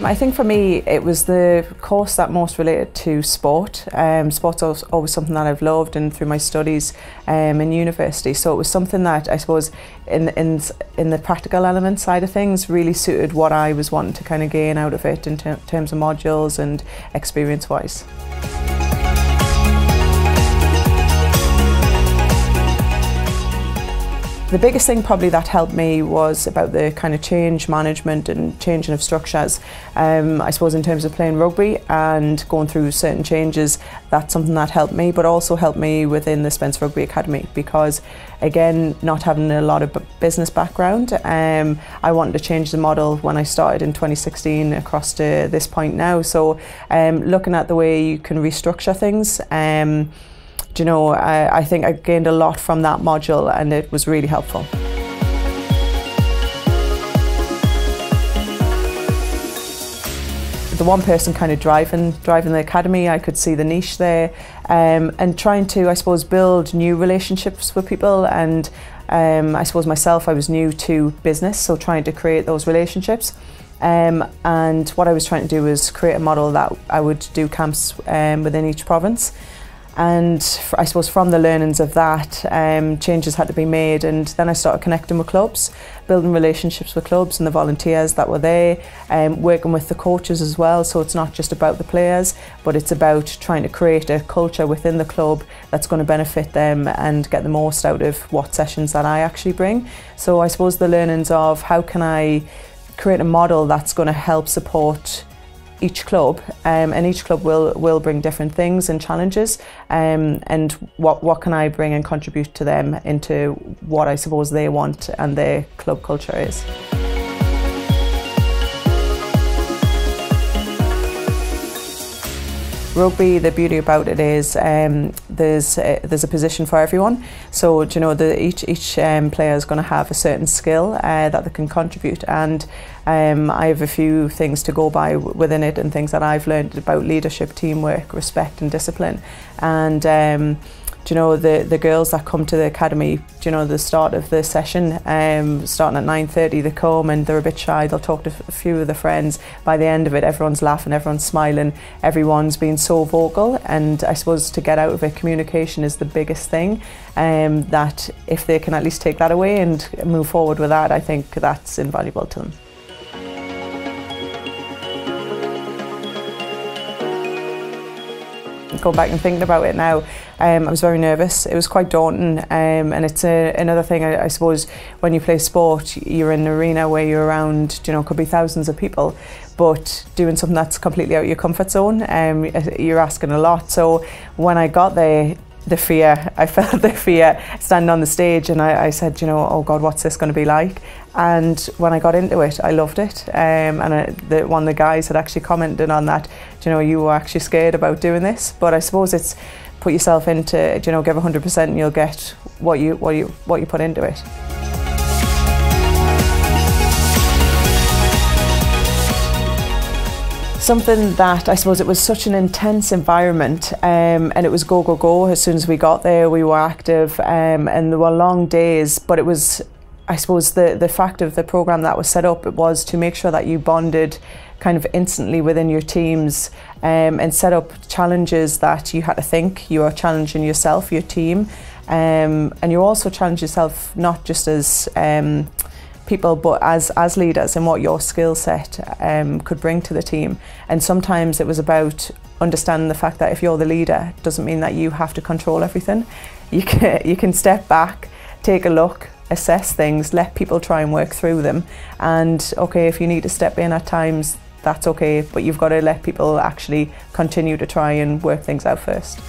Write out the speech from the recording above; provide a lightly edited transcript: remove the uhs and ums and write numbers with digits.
I think for me it was the course that most related to sport. Sport's always something that I've loved, and through my studies in university, so it was something that I suppose in the practical element side of things really suited what I was wanting to kind of gain out of it in terms of modules and experience wise. The biggest thing probably that helped me was about the kind of change management and changing of structures. I suppose in terms of playing rugby and going through certain changes, that's something that helped me, but also helped me within the Spence Rugby Academy, because again, not having a lot of business background, I wanted to change the model when I started in 2016 across to this point now. So looking at the way you can restructure things, you know, I think I gained a lot from that module, and it was really helpful. The one person kind of driving the academy, I could see the niche there, and trying to, I suppose, build new relationships with people. And I suppose myself, I was new to business, so trying to create those relationships. And what I was trying to do was create a model that I would do camps within each province. And I suppose from the learnings of that, changes had to be made, and then I started connecting with clubs, building relationships with clubs and the volunteers that were there, working with the coaches as well, so it's not just about the players, but it's about trying to create a culture within the club that's going to benefit them and get the most out of what sessions that I actually bring. So I suppose the learnings of how can I create a model that's going to help support each club, and each club will bring different things and challenges, and what can I bring and contribute to them into what I suppose they want and their club culture is. Rugby, the beauty about it is there's a position for everyone. So you know, each player is going to have a certain skill that they can contribute, and I have a few things to go by within it, and things that I've learned about leadership, teamwork, respect, and discipline. And you know, the girls that come to the academy, you know, the start of the session, starting at 9:30, they come and they're a bit shy, they'll talk to a few of their friends. By the end of it, everyone's laughing, everyone's smiling, everyone's been so vocal, and I suppose to get out of it, communication is the biggest thing, that if they can at least take that away and move forward with that, I think that's invaluable to them. Go back and thinking about it now, I was very nervous. It was quite daunting, and it's another thing, I suppose, when you play sport, you're in an arena where you're around, you know, could be thousands of people, but doing something that's completely out of your comfort zone, you're asking a lot. So when I got there, the fear, I felt the fear standing on the stage, and I said, you know, oh God, what's this going to be like? And when I got into it, I loved it. And one of the guys had actually commented on that, you know, you were actually scared about doing this, but I suppose it's put yourself into, you know, give 100% and you'll get what you put into it. Something that, I suppose, it was such an intense environment, and it was go, go, go. As soon as we got there, we were active, and there were long days, but it was, I suppose, the fact of the programme that was set up, it was to make sure that you bonded kind of instantly within your teams, and set up challenges that you had to think. You were challenging yourself, your team, and you also challenge yourself not just as people, but as leaders and what your skill set could bring to the team. And sometimes it was about understanding the fact that if you're the leader, it doesn't mean that you have to control everything. You can step back, take a look, assess things, let people try and work through them, and okay, if you need to step in at times, that's okay, but you've got to let people actually continue to try and work things out first.